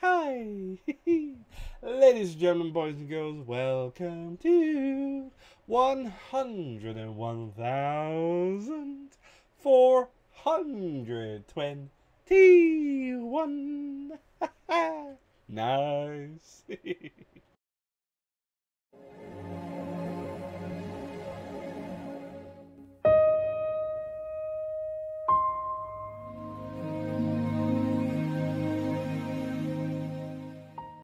Hi, hi, ladies and gentlemen, boys and girls, welcome to 101,421. Nice.